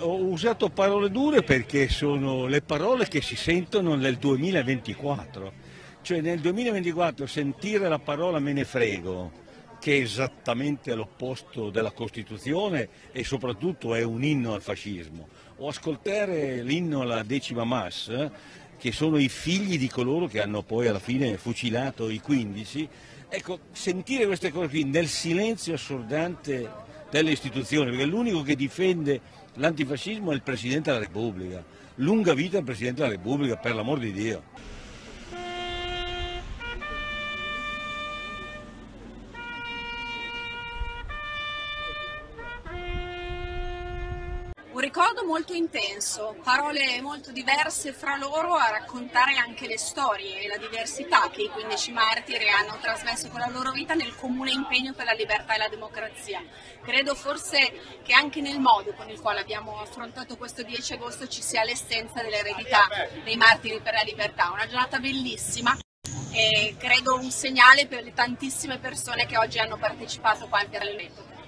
Ho usato parole dure perché sono le parole che si sentono nel 2024, cioè nel 2024 sentire la parola me ne frego, che è esattamente l'opposto della Costituzione e soprattutto è un inno al fascismo, o ascoltare l'inno alla Decima Mas, che sono i figli di coloro che hanno poi alla fine fucilato i 15, ecco, sentire queste cose qui nel silenzio assordante delle istituzioni, perché l'unico che difende l'antifascismo è il Presidente della Repubblica. Lunga vita al Presidente della Repubblica, per l'amor di Dio. Un ricordo molto intenso, parole molto diverse fra loro a raccontare anche le storie e la diversità che i 15 martiri hanno trasmesso con la loro vita nel comune impegno per la libertà e la democrazia. Credo forse che anche nel modo con il quale abbiamo affrontato questo 10 agosto ci sia l'essenza dell'eredità dei martiri per la libertà. Una giornata bellissima e credo un segnale per le tantissime persone che oggi hanno partecipato qua al Parlamento.